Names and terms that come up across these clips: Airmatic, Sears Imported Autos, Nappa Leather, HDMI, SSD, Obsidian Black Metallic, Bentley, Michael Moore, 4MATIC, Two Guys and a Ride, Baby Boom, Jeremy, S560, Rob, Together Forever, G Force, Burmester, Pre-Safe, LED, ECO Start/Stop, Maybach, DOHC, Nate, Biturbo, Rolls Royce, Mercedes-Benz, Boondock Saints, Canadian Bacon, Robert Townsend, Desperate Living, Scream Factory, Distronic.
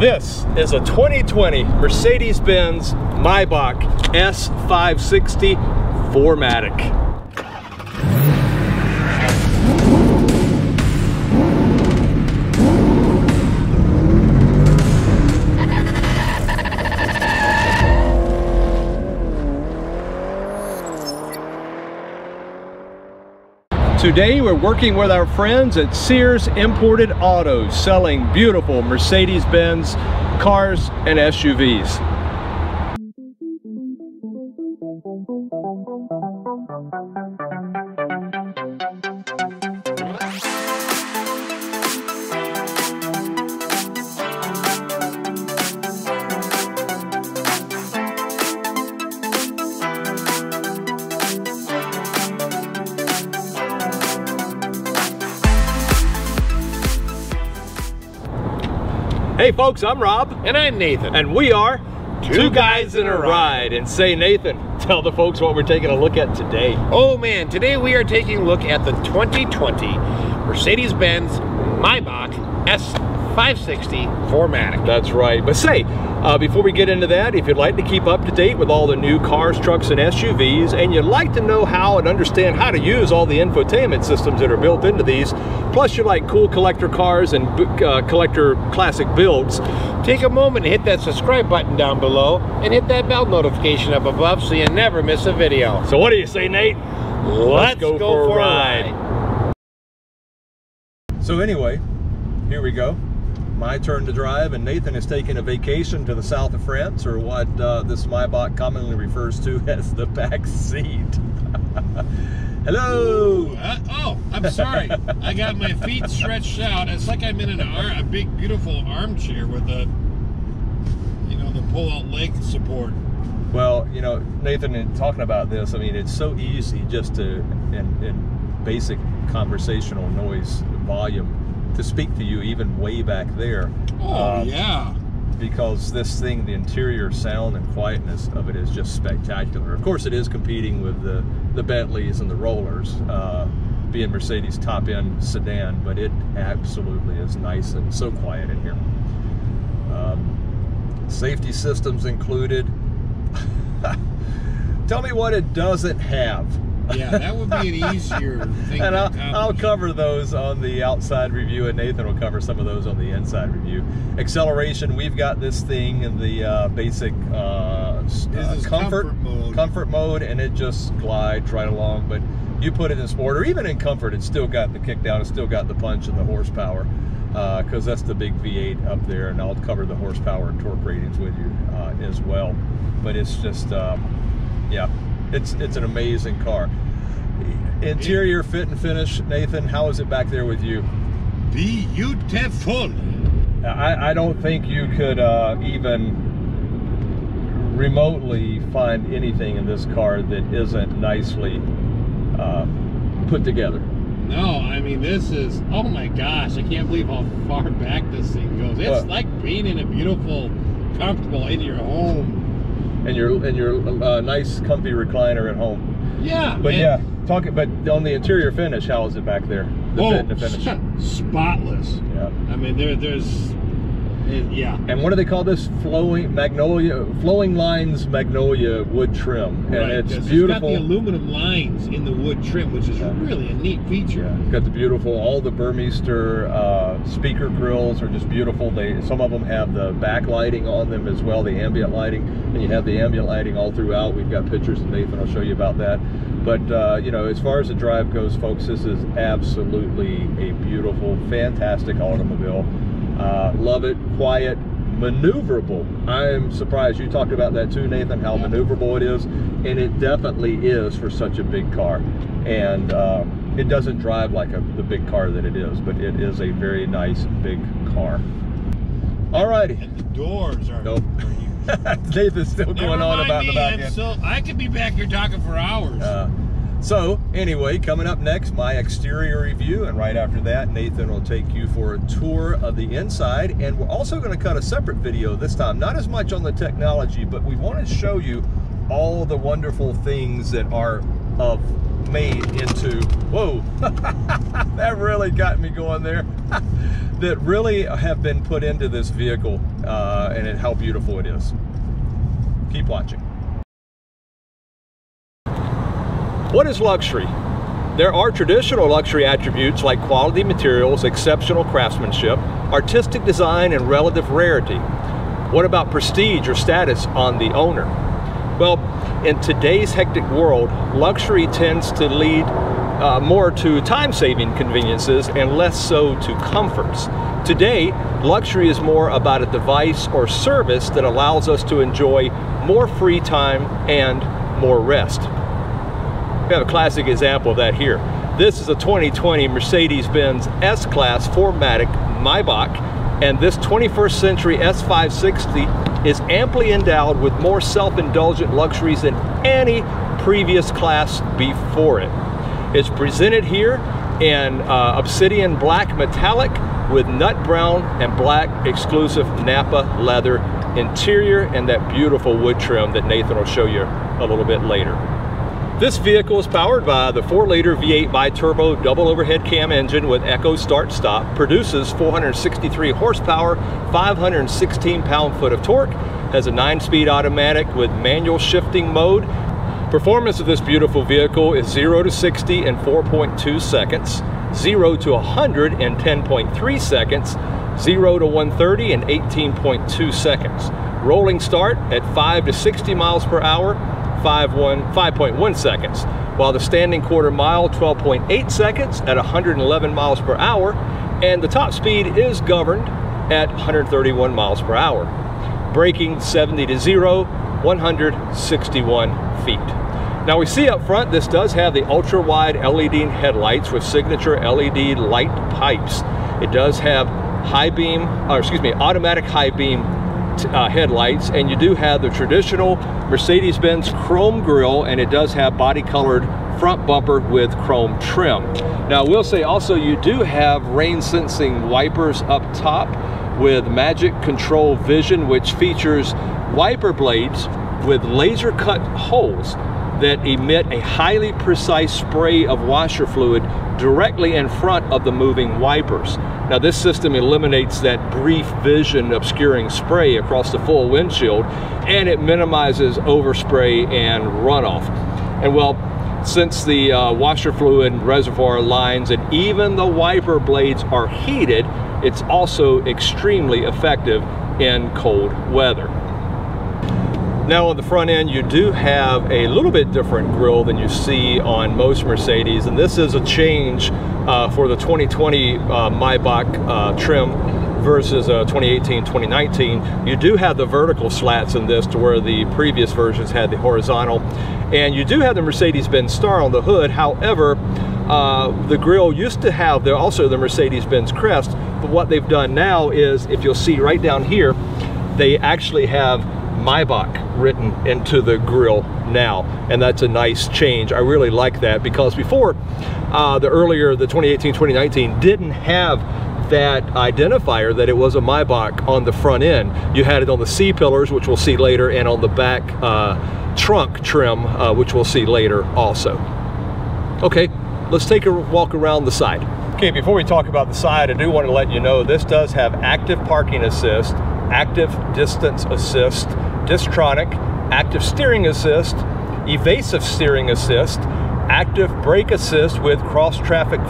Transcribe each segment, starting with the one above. This is a 2020 Mercedes-Benz Maybach S560 4MATIC. Today we're working with our friends at Sears Imported Autos, selling beautiful Mercedes-Benz cars and SUVs. Hey folks, I'm Rob. And I'm Nathan. And we are Two Guys and a Ride. And say, Nathan, tell the folks what we're taking a look at today. Oh man, today we are taking a look at the 2020 Mercedes-Benz Maybach S560 4MATIC. That's right. But say, before we get into that, if you'd like to keep up to date with all the new cars, trucks, and SUVs, and you'd like to know how and understand how to use all the infotainment systems that are built into these, plus you like cool collector cars and collector classic builds, take a moment and hit that subscribe button down below and hit that bell notification up above so you never miss a video. So what do you say, Nate? Let's go for a ride. So anyway, here we go. My turn to drive, and Nathan is taking a vacation to the south of France, or what this Maybach commonly refers to as the back seat. Hello. Oh, I'm sorry. I got my feet stretched out. It's like I'm in a big, beautiful armchair with a, the pull-out leg support. Well, Nathan, in talking about this, I mean, it's so easy just to, in basic conversational noise volume, to speak to you even way back there. Oh, yeah. Because this thing, the interior sound and quietness of it is just spectacular. Of course, it is competing with the Bentleys and the Rollers, being Mercedes' top-end sedan, but it absolutely is nice and so quiet in here. Safety systems included. Tell me what it doesn't have. Yeah, that would be an easier thing. And I'll cover those on the outside review, and Nathan will cover some of those on the inside review. Acceleration, we've got this thing in the basic comfort mode, and it just glides right along. But you put it in sport, or even in comfort, it's still got the kick down, it's still got the punch and the horsepower, because that's the big V8 up there, and I'll cover the horsepower and torque ratings with you as well. But it's just, yeah. It's an amazing car. Interior fit and finish, Nathan, how is it back there with you? Beautiful. I don't think you could even remotely find anything in this car that isn't nicely put together. No, I mean, this is, oh my gosh, I can't believe how far back this thing goes. It's like being in a beautiful, comfortable, in your home. And your nice comfy recliner at home. Yeah, but yeah, but on the interior finish, how is it back there? The finish, spotless. Yeah, I mean there's, and what do they call this? Flowing lines magnolia wood trim, right, and it's beautiful. It's got the aluminum lines in the wood trim, which is really a neat feature. Yeah, it's got the beautiful, all the Burmester speaker grills are just beautiful. Some of them have the backlighting on them as well, the ambient lighting, and you have the ambient lighting all throughout. We've got pictures, and Nathan will show you about that. But as far as the drive goes, folks, this is absolutely a beautiful, fantastic automobile. Love it, quiet, maneuverable. I am surprised, you talked about that too, Nathan, how maneuverable it is, and it definitely is for such a big car. And it doesn't drive like the big car that it is, but it is a very nice big car. Alrighty. And the doors are... Nope. Nathan's still going on about the back end. So, I could be back here talking for hours. So, anyway, coming up next, my exterior review, and right after that, Nathan will take you for a tour of the inside, and we're also going to cut a separate video this time, not as much on the technology, but we want to show you all the wonderful things that are of made into, whoa, that really got me going there, that really have been put into this vehicle and how beautiful it is. Keep watching. What is luxury? There are traditional luxury attributes like quality materials, exceptional craftsmanship, artistic design, and relative rarity. What about prestige or status on the owner? Well, in today's hectic world, luxury tends to lead more to time-saving conveniences and less so to comforts. Today, luxury is more about a device or service that allows us to enjoy more free time and more rest. We have a classic example of that here. This is a 2020 Mercedes-Benz S-Class 4MATIC Maybach, and this 21st century S560 is amply endowed with more self-indulgent luxuries than any previous class before it. It's presented here in Obsidian Black Metallic with nut brown and black exclusive Nappa leather interior and that beautiful wood trim that Nathan will show you a little bit later. This vehicle is powered by the 4-liter V8 Biturbo double overhead cam engine with ECO Start/Stop, produces 463 horsepower, 516 pound-foot of torque, has a 9-speed automatic with manual shifting mode. Performance of this beautiful vehicle is 0 to 60 in 4.2 seconds, 0 to 100 in 10.3 seconds, 0 to 130 in 18.2 seconds. Rolling start at 5 to 60 miles per hour, 5.1 seconds, while the standing quarter mile 12.8 seconds at 111 miles per hour, and the top speed is governed at 131 miles per hour. Braking 70 to 0, 161 feet. Now we see up front this does have the ultra wide LED headlights with signature LED light pipes. It does have high beam, or excuse me, automatic high beam headlights, and you do have the traditional Mercedes-Benz chrome grille, and it does have body colored front bumper with chrome trim. Now I will say also you do have rain sensing wipers up top with Magic Control Vision, which features wiper blades with laser cut holes that emit a highly precise spray of washer fluid directly in front of the moving wipers. Now this system eliminates that brief vision obscuring spray across the full windshield, and it minimizes overspray and runoff. And well, since the washer fluid reservoir lines and even the wiper blades are heated, it's also extremely effective in cold weather. Now on the front end, you do have a little bit different grille than you see on most Mercedes, and this is a change for the 2020 Maybach trim versus 2018-2019. You do have the vertical slats in this to where the previous versions had the horizontal, and you do have the Mercedes-Benz star on the hood. However, the grille used to have also the Mercedes-Benz crest, but what they've done now is, if you'll see right down here, they actually have Maybach written into the grille now, and that's a nice change. I really like that, because before the 2018-2019 didn't have that identifier that it was a Maybach on the front end. You had it on the C-pillars, which we'll see later, and on the back trunk trim, which we'll see later also. Okay, let's take a walk around the side. Okay, before we talk about the side, I do want to let you know this does have active parking assist, active distance assist, Distronic, active steering assist, evasive steering assist, active brake assist with cross-traffic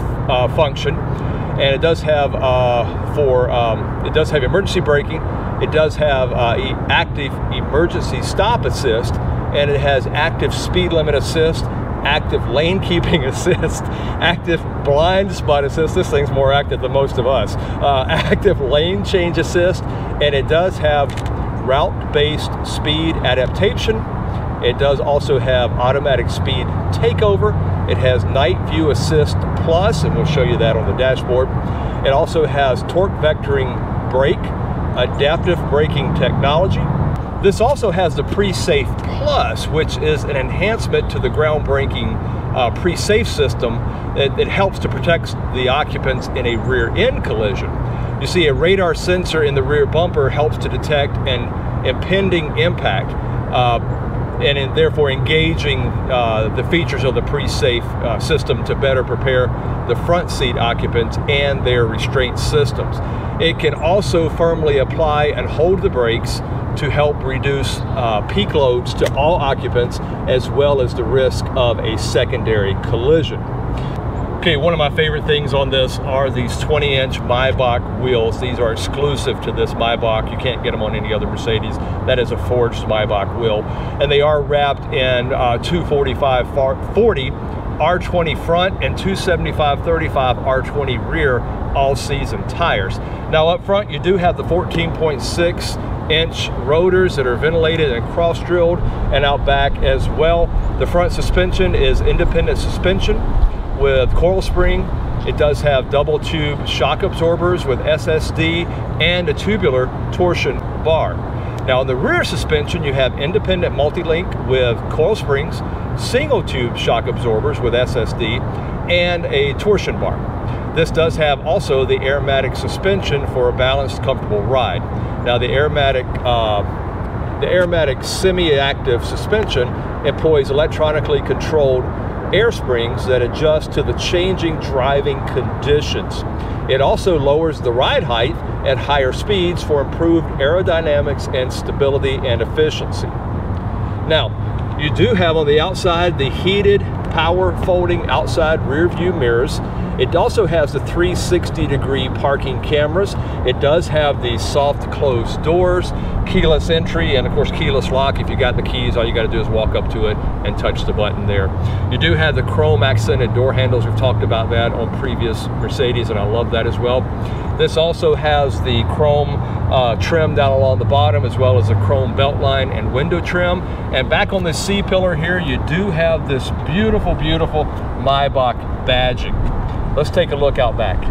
function, and it does have it does have emergency braking. It does have active emergency stop assist, and it has active speed limit assist, active lane keeping assist, active blind spot assist. This thing's more active than most of us. Active lane change assist, and it does have route-based speed adaptation. It does also have automatic speed takeover. It has night view assist plus, and we'll show you that on the dashboard. It also has torque vectoring brake, adaptive braking technology. This also has the Pre-Safe Plus, which is an enhancement to the groundbreaking Pre-Safe system. It helps to protect the occupants in a rear-end collision. You see, a radar sensor in the rear bumper helps to detect an impending impact. and in therefore engaging the features of the Pre-Safe system to better prepare the front seat occupants and their restraint systems. It can also firmly apply and hold the brakes to help reduce peak loads to all occupants, as well as the risk of a secondary collision. Okay, one of my favorite things on this are these 20-inch Maybach wheels. These are exclusive to this Maybach. You can't get them on any other Mercedes. That is a forged Maybach wheel. And they are wrapped in 245/40 R20 front and 275/35 R20 rear all-season tires. Now up front, you do have the 14.6-inch rotors that are ventilated and cross-drilled, and out back as well. The front suspension is independent suspension with coil spring. It does have double tube shock absorbers with SSD and a tubular torsion bar. Now in the rear suspension, you have independent multi-link with coil springs, single tube shock absorbers with SSD, and a torsion bar. This does have also the Airmatic suspension for a balanced, comfortable ride. Now the Airmatic semi-active suspension employs electronically controlled air springs that adjust to the changing driving conditions. It also lowers the ride height at higher speeds for improved aerodynamics and stability and efficiency. Now, you do have on the outside the heated power folding outside rear view mirrors. It also has the 360-degree parking cameras. It does have the soft closed doors, keyless entry, and of course keyless lock. If you got the keys, all you got to do is walk up to it and touch the button there. You do have the chrome accented door handles. We've talked about that on previous Mercedes, and I love that as well. This also has the chrome trim down along the bottom, as well as a chrome belt line and window trim. And back on the C-pillar here, you do have this beautiful, beautiful Maybach badging. Let's take a look out back.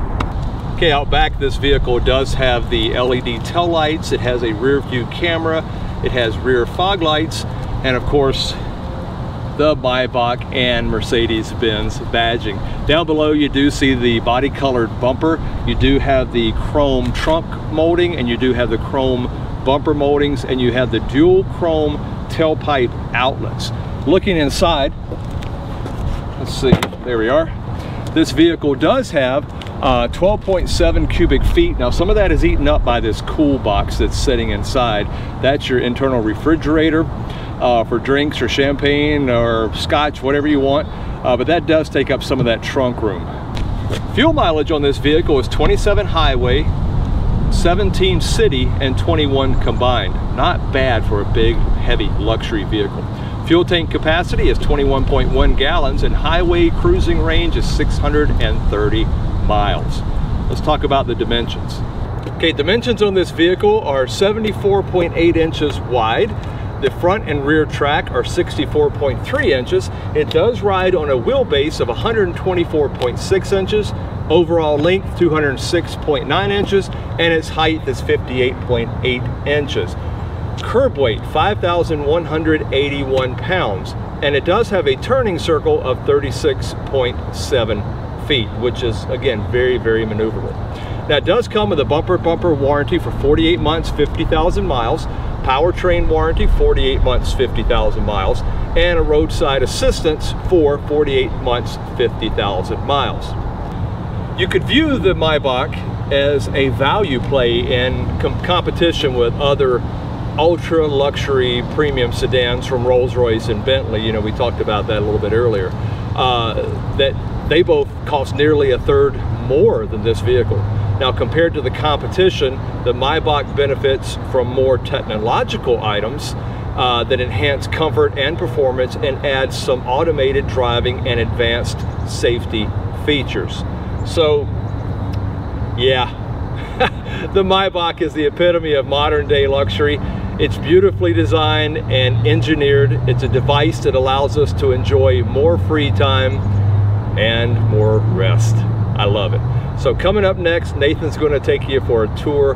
Okay, out back this vehicle does have the LED tail lights. It has a rear view camera. It has rear fog lights. And of course, the Maybach and Mercedes-Benz badging. Down below, you do see the body colored bumper. You do have the chrome trunk molding, and you do have the chrome bumper moldings, and you have the dual chrome tailpipe outlets. Looking inside, let's see, there we are. This vehicle does have 12.7 cubic feet. Now some of that is eaten up by this cool box that's sitting inside. That's your internal refrigerator for drinks or champagne or scotch, whatever you want. But that does take up some of that trunk room. Fuel mileage on this vehicle is 27 highway, 17 city, and 21 combined. Not bad for a big, heavy luxury vehicle. Fuel tank capacity is 21.1 gallons, and highway cruising range is 630 miles. Let's talk about the dimensions. Okay, dimensions on this vehicle are 74.8 inches wide. The front and rear track are 64.3 inches. It does ride on a wheelbase of 124.6 inches, overall length 206.9 inches, and its height is 58.8 inches. Curb weight 5,181 pounds, and it does have a turning circle of 36.7 feet, which is again very, very maneuverable. Now it does come with a bumper-to-bumper warranty for 48 months, 50,000 miles, powertrain warranty 48 months, 50,000 miles, and a roadside assistance for 48 months, 50,000 miles. You could view the Maybach as a value play in competition with other ultra luxury premium sedans from Rolls Royce and Bentley. You know, we talked about that a little bit earlier, that they both cost nearly a third more than this vehicle. Now compared to the competition, the Maybach benefits from more technological items that enhance comfort and performance, and add some automated driving and advanced safety features. So yeah, the Maybach is the epitome of modern day luxury. It's beautifully designed and engineered. It's a device that allows us to enjoy more free time and more rest. I love it. So coming up next, Nathan's going to take you for a tour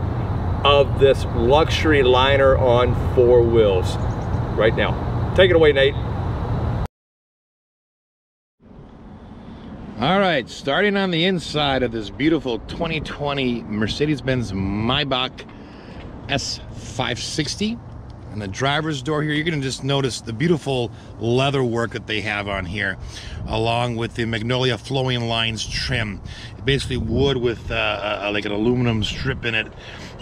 of this luxury liner on four wheels right now. Take it away, Nate. All right, starting on the inside of this beautiful 2020 Mercedes-Benz Maybach S560. And the driver's door here, you're going to just notice the beautiful leather work that they have on here, along with the Magnolia Flowing Lines trim. Basically wood with like an aluminum strip in it.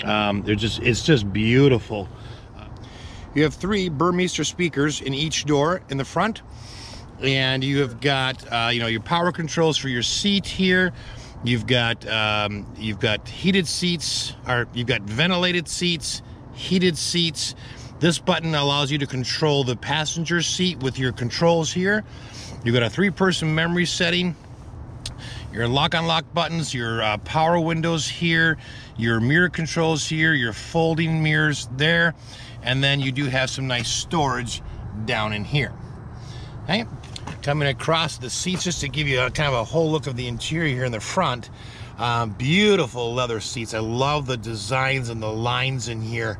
It's just beautiful. You have three Burmester speakers in each door in the front. And you have got, your power controls for your seat here. You've got heated seats, or you've got ventilated seats, heated seats. This button allows you to control the passenger seat with your controls here. You've got a three-person memory setting. Your lock-on-lock buttons, your power windows here, your mirror controls here, your folding mirrors there, and then you do have some nice storage down in here. Okay. Coming across the seats, just to give you a, kind of a whole look of the interior here in the front. Beautiful leather seats. I love the designs and the lines in here.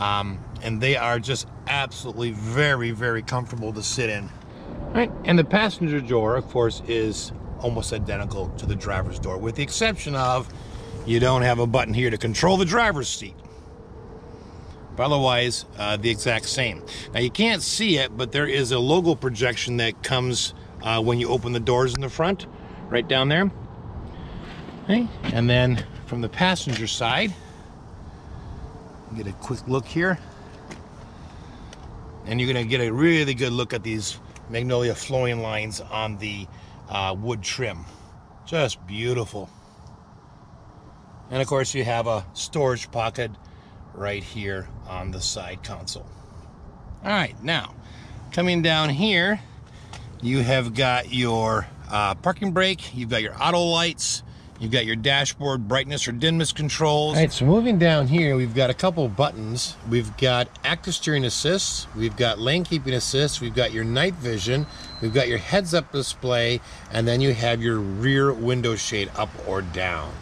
And they are just absolutely very, very comfortable to sit in. All right, and the passenger door, of course, is almost identical to the driver's door, with the exception of you don't have a button here to control the driver's seat. But otherwise, the exact same. Now you can't see it, but there is a logo projection that comes when you open the doors in the front, right down there. Okay. And then from the passenger side, get a quick look here. And you're gonna get a really good look at these Magnolia Flowing Lines on the wood trim. Just beautiful. And of course you have a storage pocket right here on the side console. All right, now coming down here, you have got your parking brake, you've got your auto lights, you've got your dashboard brightness or dimness controls. All right, so moving down here, we've got a couple buttons. We've got active steering assist, we've got lane keeping assist, we've got your night vision, we've got your heads up display, and then you have your rear window shade up or down.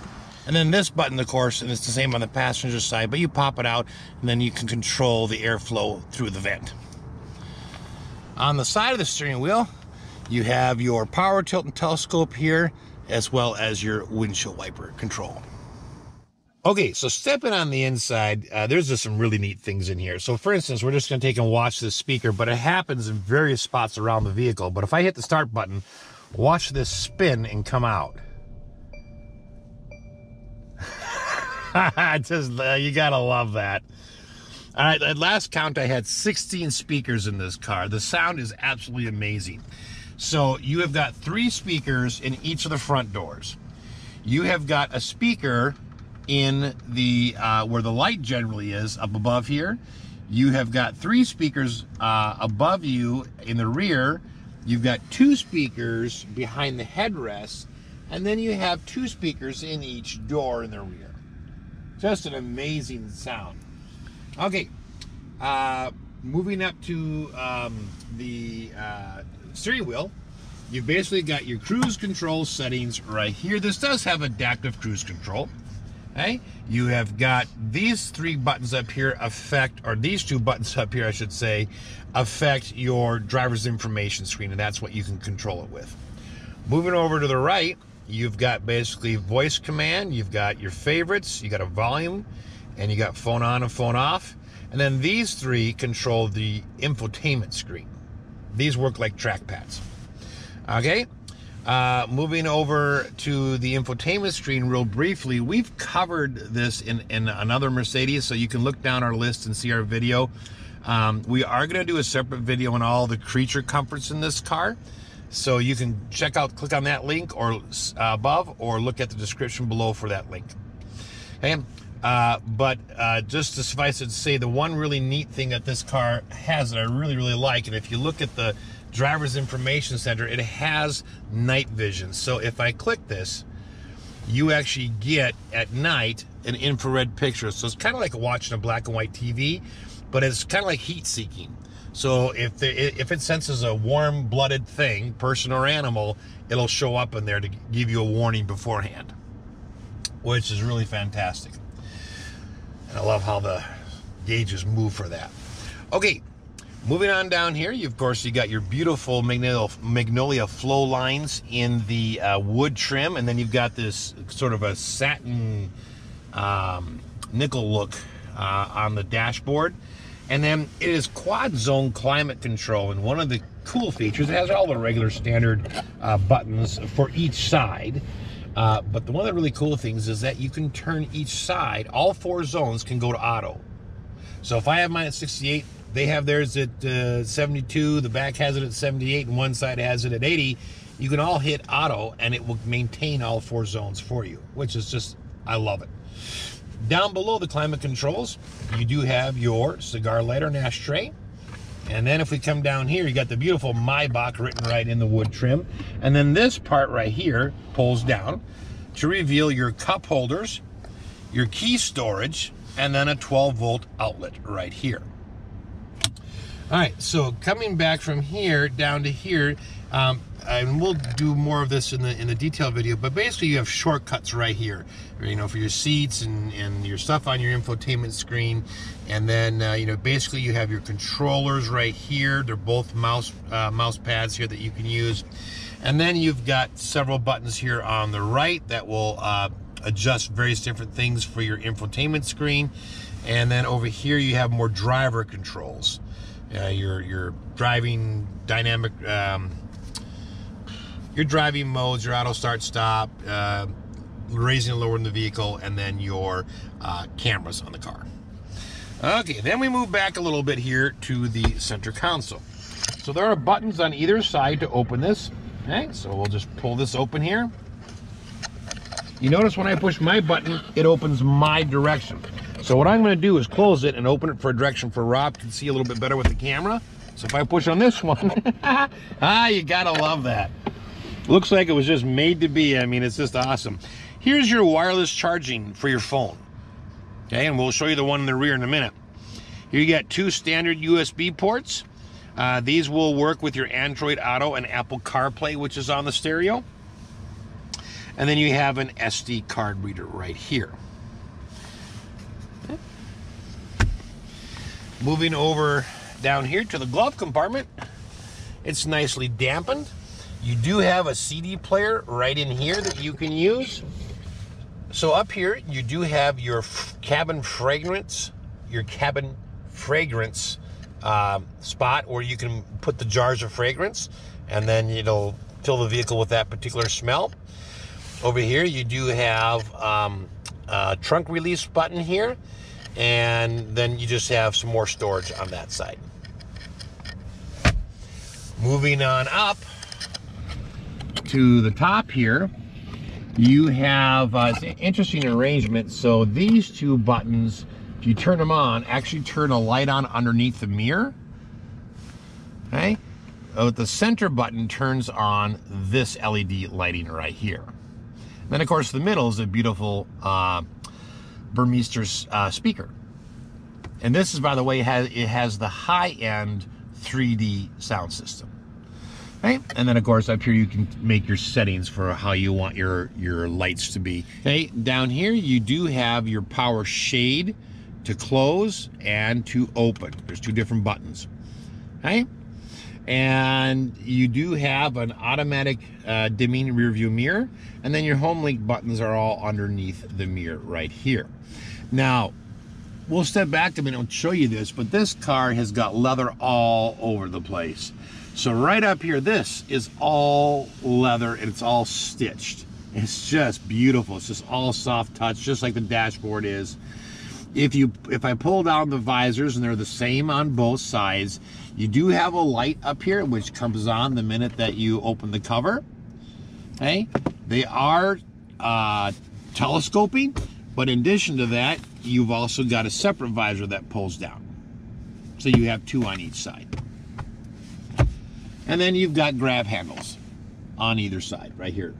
And then this button, of course, and it's the same on the passenger side, but you pop it out and then you can control the airflow through the vent. On the side of the steering wheel, you have your power tilt and telescope here, as well as your windshield wiper control. Okay, so stepping on the inside, there's just some really neat things in here. So for instance, we're just gonna take and watch this speaker, but it happens in various spots around the vehicle. But if I hit the start button, watch this spin and come out. Just you gotta love that. All right, at last count I had 16 speakers in this car. The sound is absolutely amazing. So you have got three speakers in each of the front doors. You have got a speaker in the where the light generally is up above here. You have got three speakers above you in the rear. You've got two speakers behind the headrest, and then you have two speakers in each door in the rear. Just an amazing sound. Okay, moving up to the steering wheel, you've basically got your cruise control settings right here. This does have adaptive cruise control. Okay? You have got these three buttons up here affect, or these two buttons up here, I should say, affect your driver's information screen, and that's what you can control it with. Moving over to the right, you've got basically voice command, you've got your favorites, you got a volume, and you got phone on and phone off. And then these three control the infotainment screen. These work like trackpads. Okay, moving over to the infotainment screen real briefly, we've covered this in another Mercedes, so you can look down our list and see our video. We are gonna do a separate video on all the creature comforts in this car. So you can check out, click on that link or above, or look at the description below for that link. Okay, but just to suffice it to say, the one really neat thing that this car has that I really, really like, and if you look at the driver's information center, it has night vision. So if I click this, you actually get at night an infrared picture. So it's kind of like watching a black and white TV, but it's kind of like heat seeking. So if it senses a warm-blooded thing, person or animal, it'll show up in there to give you a warning beforehand, which is really fantastic. And I love how the gauges move for that. Okay, moving on down here, you of course you got your beautiful Magnolia Flow Lines in the wood trim, and then you've got this sort of a satin nickel look on the dashboard. And then it is quad zone climate control, and one of the cool features, it has all the regular standard buttons for each side, but one of the really cool things is that you can turn each side, all four zones can go to auto. So if I have mine at 68, they have theirs at 72, the back has it at 78, and one side has it at 80, you can all hit auto and it will maintain all four zones for you, which is just, I love it. Down below the climate controls, you do have your cigar lighter and ashtray. And then if we come down here, you got the beautiful Maybach written right in the wood trim. And then this part right here pulls down to reveal your cup holders, your key storage, and then a 12-volt outlet right here. All right, so coming back from here down to here, and we'll do more of this in the detail video, but basically you have shortcuts right here, you know, for your seats and your stuff on your infotainment screen. And then, you know, basically you have your controllers right here. They're both mouse pads here that you can use. And then you've got several buttons here on the right that will adjust various different things for your infotainment screen. And then over here you have more driver controls, your driving dynamic, your driving modes, your auto start stop, raising and lowering the vehicle, and then your cameras on the car. Okay, then we move back a little bit here to the center console. So there are buttons on either side to open this. Okay, so we'll just pull this open here. You notice when I push my button, it opens my direction. So what I'm gonna do is close it and open it for a direction for Rob to see a little bit better with the camera. So if I push on this one, you gotta love that. Looks like it was just made to be. I mean, it's just awesome. Here's your wireless charging for your phone. Okay, and we'll show you the one in the rear in a minute. Here you got two standard USB ports. These will work with your Android Auto and Apple CarPlay, which is on the stereo. And then you have an SD card reader right here. Okay. Moving over down here to the glove compartment. It's nicely dampened. You do have a CD player right in here that you can use. So up here, you do have your cabin fragrance spot where you can put the jars of fragrance, and then it'll fill the vehicle with that particular smell. Over here, you do have a trunk release button here, and then you just have some more storage on that side. Moving on up to the top here, you have it's an interesting arrangement. So these two buttons, if you turn them on, actually turn a light on underneath the mirror. Okay, the center button turns on this LED lighting right here. And then of course the middle is a beautiful Burmester speaker. And this is, by the way, it has the high-end 3D sound system. Okay. And then of course up here you can make your settings for how you want your lights to be. Okay, down here you do have your power shade to close and to open. There's two different buttons. Okay, and you do have an automatic dimming rear view mirror, and then your home link buttons are all underneath the mirror right here. Now we'll step back a minute and show you this, but this car has got leather all over the place. So right up here, this is all leather and it's all stitched. It's just beautiful. It's just all soft touch, just like the dashboard is. If I pull down the visors, and they're the same on both sides, you do have a light up here, which comes on the minute that you open the cover. Okay, they are telescoping, but in addition to that, you've also got a separate visor that pulls down. So you have two on each side. And then you've got grab handles on either side right here.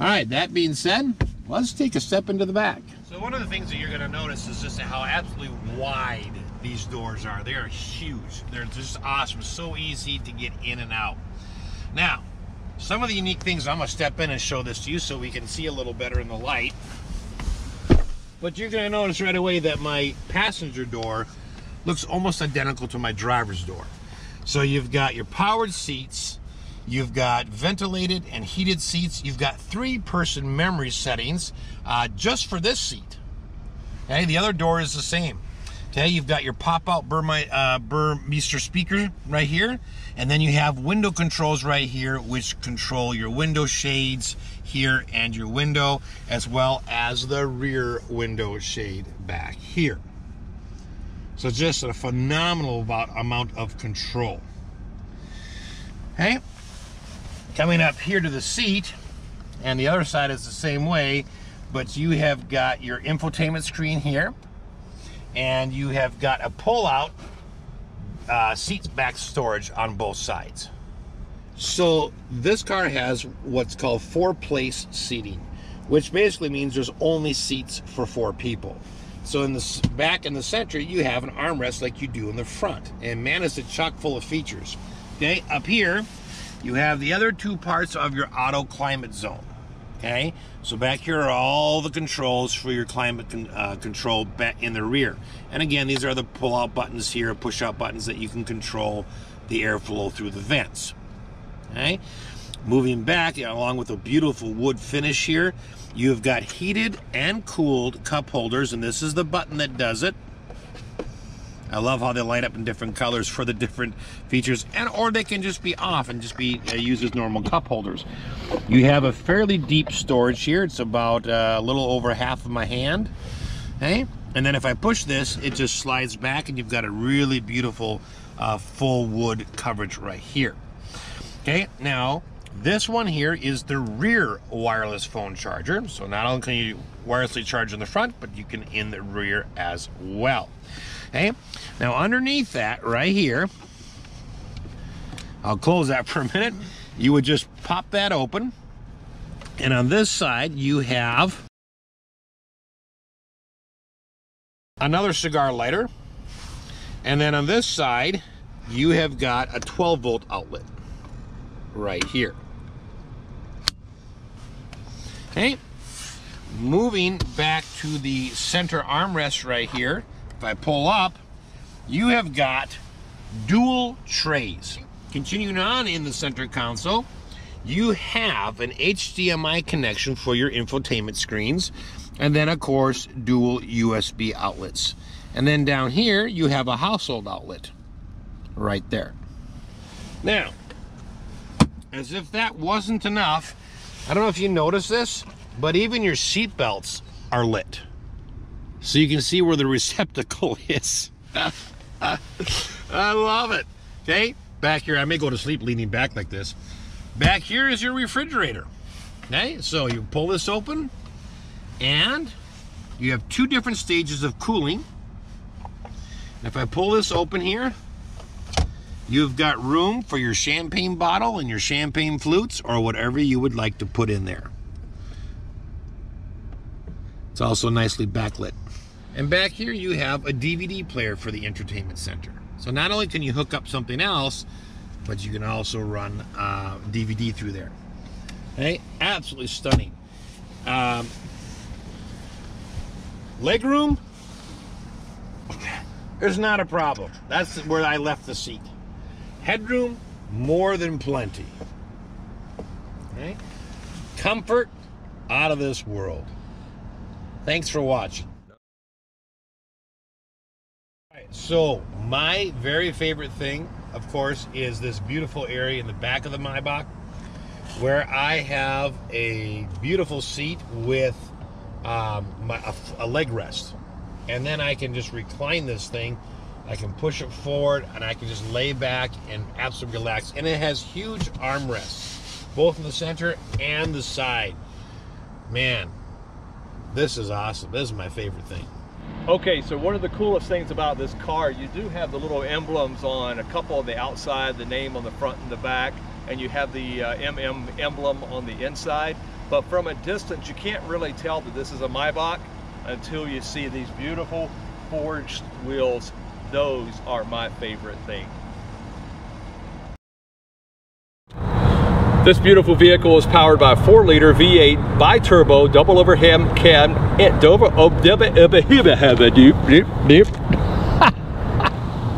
All right, that being said, let's take a step into the back. So one of the things that you're gonna notice is just how absolutely wide these doors are. They are huge. They're just awesome. So easy to get in and out. Now, some of the unique things, I'm gonna step in and show this to you so we can see a little better in the light. But you're gonna notice right away that my passenger door looks almost identical to my driver's door. So you've got your powered seats, you've got ventilated and heated seats, you've got 3-person memory settings just for this seat. Okay, the other door is the same. Okay, you've got your pop-out Burmester speaker right here, and then you have window controls right here, which control your window shades here and your window, as well as the rear window shade back here. So just a phenomenal amount of control. Okay, coming up here to the seat, and the other side is the same way, but you have got your infotainment screen here, and you have got a pull-out seat back storage on both sides. So this car has what's called four-place seating, which basically means there's only seats for four people. So in the back, in the center, you have an armrest like you do in the front. And man, it's a chock full of features. Okay, up here, you have the other two parts of your auto climate zone. Okay, so back here are all the controls for your climate control back in the rear. And again, these are the pull-out buttons here, push-out buttons that you can control the airflow through the vents. Okay, moving back, along with a beautiful wood finish here, you've got heated and cooled cup holders, and this is the button that does it. I love how they light up in different colors for the different features, and or they can just be off and just be used as normal cup holders. You have a fairly deep storage here. It's about a little over half of my hand. Okay? And then if I push this, it just slides back, and you've got a really beautiful full wood coverage right here. Okay, now this one here is the rear wireless phone charger. So not only can you wirelessly charge in the front, but you can in the rear as well. Okay, now underneath that right here, I'll close that for a minute. You would just pop that open, and on this side you have another cigar lighter, and then on this side you have got a 12-volt outlet right here. Okay, moving back to the center armrest right here, if I pull up, you have got dual trays. Continuing on in the center console, you have an HDMI connection for your infotainment screens, and then of course dual USB outlets. And then down here you have a household outlet right there. Now, as if that wasn't enough, I don't know if you noticed this, but even your seat belts are lit. So you can see where the receptacle is. I love it. Okay, back here, I may go to sleep leaning back like this. Back here is your refrigerator. Okay, so you pull this open, and you have two different stages of cooling. If I pull this open here, you've got room for your champagne bottle and your champagne flutes, or whatever you would like to put in there. It's also nicely backlit. And back here you have a DVD player for the entertainment center. So not only can you hook up something else, but you can also run DVD through there. Okay, absolutely stunning. Legroom, there's not a problem. That's where I left the seat. Headroom, more than plenty. Okay, comfort out of this world. Thanks for watching. So my very favorite thing, of course, is this beautiful area in the back of the Maybach, where I have a beautiful seat with a leg rest, and then I can just recline this thing. I can push it forward, and I can just lay back and absolutely relax. And it has huge armrests, both in the center and the side. Man, this is awesome. This is my favorite thing. Okay, so one of the coolest things about this car, you do have the little emblems on a couple on the outside, the name on the front and the back, and you have the MM emblem on the inside. But from a distance, you can't really tell that this is a Maybach until you see these beautiful forged wheels. Those are my favorite thing. This beautiful vehicle is powered by a 4-liter V8 Biturbo double overhead cam at Dover.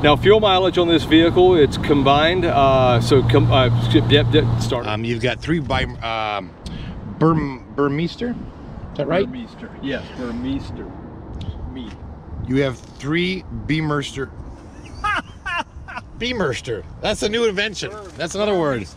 Now, fuel mileage on this vehicle, it's combined. You've got three by Burmester. Is that right? Burmester. Yes, Burmester. You have three Burmester. Burmester. That's a new invention. That's another word.